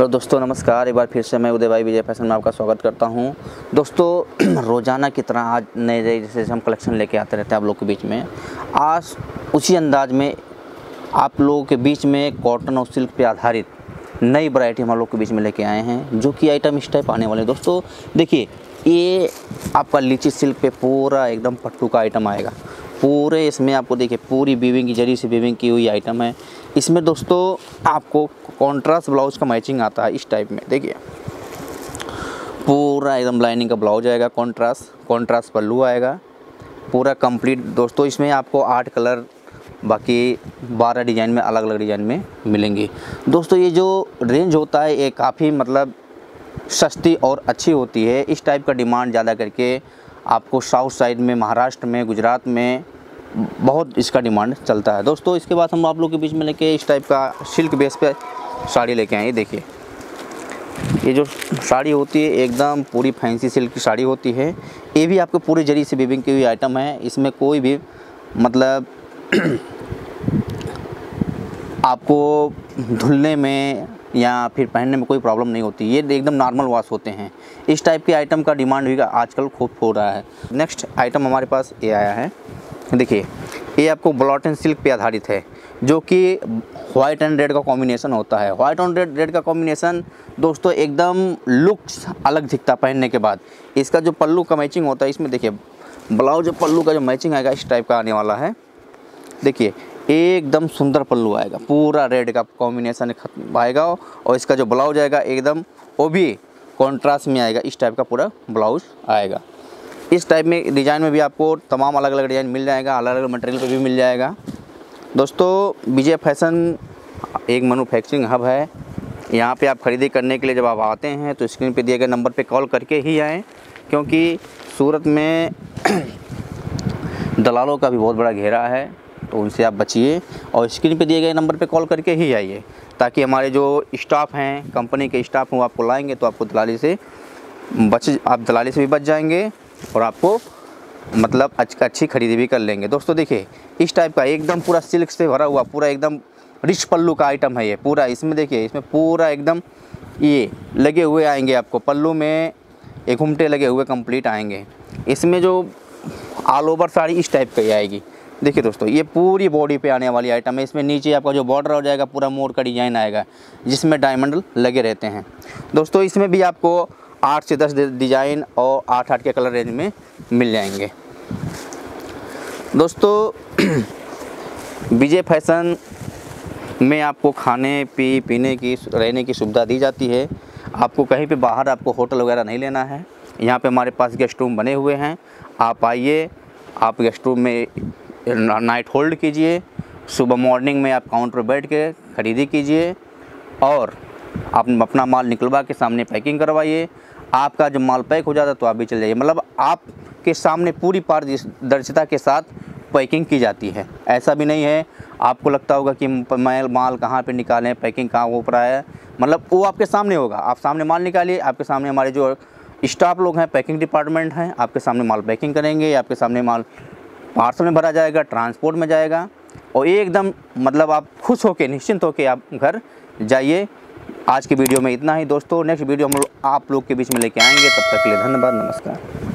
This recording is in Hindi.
तो दोस्तों नमस्कार, एक बार फिर से मैं उदय भाई विजय फैशन में आपका स्वागत करता हूं। दोस्तों रोज़ाना की तरह आज नए जैसे हम कलेक्शन लेके आते रहते हैं आप लोग के बीच में, आज उसी अंदाज में आप लोगों के बीच में कॉटन और सिल्क पे आधारित नई वैरायटी हम लोग के बीच में लेके आए हैं, जो कि आइटम इस टाइप आने वाले हैं। दोस्तों देखिए, ये आपका लीची सिल्क पे पूरा एकदम पट्टू का आइटम आएगा। पूरे इसमें आपको देखिए पूरी वीविंग की जरी से वीविंग की हुई आइटम है। इसमें दोस्तों आपको कॉन्ट्रास्ट ब्लाउज का मैचिंग आता है इस टाइप में। देखिए पूरा एकदम लाइनिंग का ब्लाउज आएगा, कॉन्ट्रास्ट पल्लू आएगा पूरा कंप्लीट। दोस्तों इसमें आपको 8 कलर बाकी 12 डिज़ाइन में अलग अलग डिज़ाइन में मिलेंगी। दोस्तों ये जो रेंज होता है ये काफ़ी मतलब सस्ती और अच्छी होती है। इस टाइप का डिमांड ज़्यादा करके आपको साउथ साइड में, महाराष्ट्र में, गुजरात में बहुत इसका डिमांड चलता है। दोस्तों इसके बाद हम आप लोग के बीच में लेके इस टाइप का सिल्क बेस पे साड़ी लेके आए। देखिए ये जो साड़ी होती है एकदम पूरी फैंसी सिल्क की साड़ी होती है। ये भी आपको पूरी जरी से वीविंग की हुई आइटम है। इसमें कोई भी मतलब आपको धुलने में या फिर पहनने में कोई प्रॉब्लम नहीं होती, ये एकदम नॉर्मल वॉश होते हैं। इस टाइप के आइटम का डिमांड भी आजकल खूब हो रहा है। नेक्स्ट आइटम हमारे पास ये आया है। देखिए ये आपको ब्लॉटन सिल्क पे आधारित है, जो कि वाइट एंड रेड का कॉम्बिनेशन होता है। वाइट और रेड का कॉम्बिनेशन दोस्तों एकदम लुक्स अलग दिखता पहनने के बाद। इसका जो पल्लू का मैचिंग होता है, इसमें देखिए ब्लाउज और पल्लू का जो मैचिंग आएगा इस टाइप का आने वाला है। देखिए एकदम सुंदर पल्लू आएगा, पूरा रेड का कॉम्बिनेशन खत्म आएगा और इसका जो ब्लाउज आएगा एकदम वो भी कॉन्ट्रास्ट में आएगा। इस टाइप का पूरा ब्लाउज आएगा। इस टाइप में डिज़ाइन में भी आपको तमाम अलग अलग डिज़ाइन मिल जाएगा, अलग अलग मटेरियल पे भी मिल जाएगा। दोस्तों विजय फैशन एक मैन्युफैक्चरिंग हब है। यहाँ पे आप खरीदी करने के लिए जब आप आते हैं तो स्क्रीन पे दिए गए नंबर पे कॉल करके ही आएँ, क्योंकि सूरत में दलालों का भी बहुत बड़ा घेरा है, तो उनसे आप बचिए और स्क्रीन पे दिए गए नंबर पे कॉल करके ही आइए, ताकि हमारे जो स्टाफ हैं, कंपनी के स्टाफ हैं, वो आपको लाएंगे तो आपको आप दलाली से भी बच जाएंगे और आपको मतलब अच्छी खरीदी भी कर लेंगे। दोस्तों देखिए इस टाइप का एकदम पूरा सिल्क से भरा हुआ पूरा एकदम रिच पल्लू का आइटम है ये पूरा। इसमें देखिए इसमें पूरा एकदम ये लगे हुए आएंगे आपको, पल्लू में एक घुमटे लगे हुए कंप्लीट आएंगे। इसमें जो ऑल ओवर साड़ी इस टाइप की आएगी। देखिए दोस्तों ये पूरी बॉडी पे आने वाली आइटम है। इसमें नीचे आपका जो बॉर्डर हो जाएगा पूरा मोर का डिज़ाइन आएगा, जिसमें डायमंड लगे रहते हैं। दोस्तों इसमें भी आपको 8 से 10 डिज़ाइन और 8 के कलर रेंज में मिल जाएंगे। दोस्तों विजय फैशन में आपको खाने पीने की, रहने की सुविधा दी जाती है। आपको कहीं पे बाहर आपको होटल वगैरह नहीं लेना है। यहाँ पे हमारे पास गेस्ट रूम बने हुए हैं, आप आइए, आप गेस्ट रूम में नाइट होल्ड कीजिए, सुबह मॉर्निंग में आप काउंटर बैठ के ख़रीदी कीजिए और आप अपना माल निकलवा के सामने पैकिंग करवाइए। आपका जब माल पैक हो जाता है तो आप भी चले जाइए, मतलब आपके सामने पूरी पारदर्शिता के साथ पैकिंग की जाती है। ऐसा भी नहीं है आपको लगता होगा कि मैं माल कहाँ पे निकालें, पैकिंग कहाँ हो पड़ा है, मतलब वो आपके सामने होगा। आप सामने माल निकालिए, आपके सामने हमारे जो स्टाफ लोग हैं, पैकिंग डिपार्टमेंट हैं, आपके सामने माल पैकिंग करेंगे। आपके सामने माल पार्सल में भरा जाएगा, ट्रांसपोर्ट में जाएगा और एकदम मतलब आप खुश होकर निश्चिंत होकर आप घर जाइए। आज की वीडियो में इतना ही दोस्तों। नेक्स्ट वीडियो हम आप लोग के बीच में लेके आएंगे। तब तक के लिए धन्यवाद, नमस्कार।